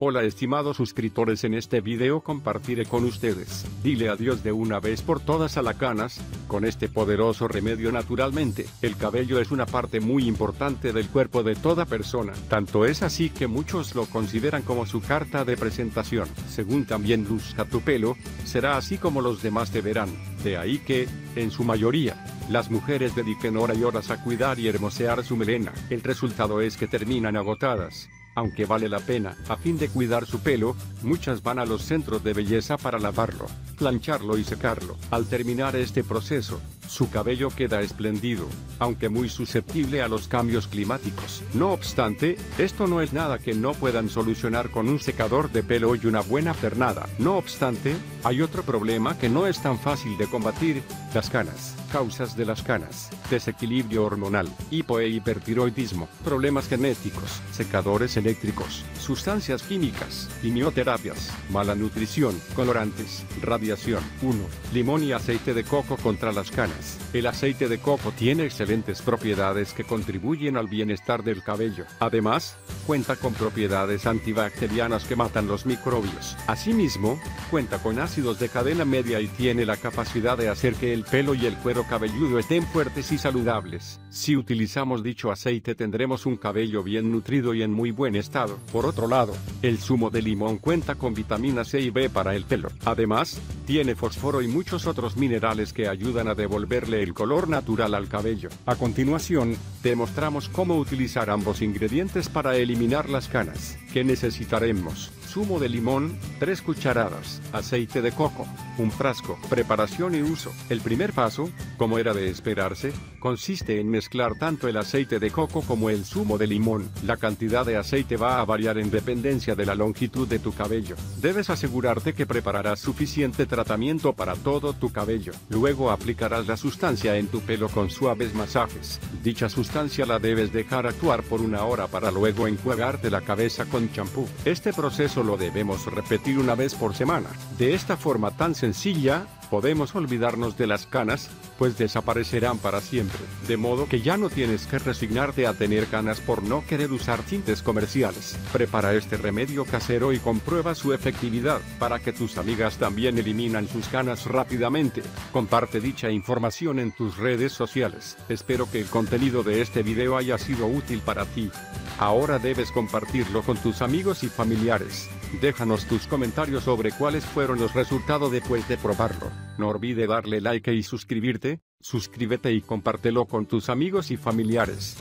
Hola estimados suscriptores, en este video compartiré con ustedes, dile adiós de una vez por todas a las canas, con este poderoso remedio naturalmente. El cabello es una parte muy importante del cuerpo de toda persona, tanto es así que muchos lo consideran como su carta de presentación. Según también luzca tu pelo, será así como los demás te verán, de ahí que, en su mayoría, las mujeres dediquen horas y horas a cuidar y hermosear su melena. El resultado es que terminan agotadas. Aunque vale la pena, a fin de cuidar su pelo, muchas van a los centros de belleza para lavarlo, plancharlo y secarlo. Al terminar este proceso, su cabello queda espléndido, aunque muy susceptible a los cambios climáticos. No obstante, esto no es nada que no puedan solucionar con un secador de pelo y una buena pernada. No obstante, hay otro problema que no es tan fácil de combatir, las canas. Causas de las canas: desequilibrio hormonal, hipo e hipertiroidismo, problemas genéticos, secadores eléctricos, sustancias químicas, quimioterapias, mala nutrición, colorantes, radiación. 1. Limón y aceite de coco contra las canas. El aceite de coco tiene excelentes propiedades que contribuyen al bienestar del cabello. Además, cuenta con propiedades antibacterianas que matan los microbios. Asimismo, cuenta con ácidos de cadena media y tiene la capacidad de hacer que el pelo y el cuero cabelludo estén fuertes y saludables. Si utilizamos dicho aceite tendremos un cabello bien nutrido y en muy buen estado. Por otro lado, el zumo de limón cuenta con vitamina C y B para el pelo. Además, tiene fósforo y muchos otros minerales que ayudan a devolverle el color natural al cabello. A continuación, te mostramos cómo utilizar ambos ingredientes para eliminar las canas. ¿Qué necesitaremos? Zumo de limón, 3 cucharadas, aceite de coco, un frasco. Preparación y uso. El primer paso, como era de esperarse, consiste en mezclar tanto el aceite de coco como el zumo de limón. La cantidad de aceite va a variar en dependencia de la longitud de tu cabello. Debes asegurarte que prepararás suficiente tratamiento para todo tu cabello. Luego aplicarás la sustancia en tu pelo con suaves masajes. Dicha sustancia la debes dejar actuar por una hora para luego enjuagarte la cabeza con champú. Este proceso lo debemos repetir una vez por semana. De esta forma tan sencilla, podemos olvidarnos de las canas, pues desaparecerán para siempre. De modo que ya no tienes que resignarte a tener canas por no querer usar tintes comerciales. Prepara este remedio casero y comprueba su efectividad, para que tus amigas también eliminan sus canas rápidamente. Comparte dicha información en tus redes sociales. Espero que el contenido de este video haya sido útil para ti. Ahora debes compartirlo con tus amigos y familiares. Déjanos tus comentarios sobre cuáles fueron los resultados después de probarlo. No olvides darle like y suscribirte. Suscríbete y compártelo con tus amigos y familiares.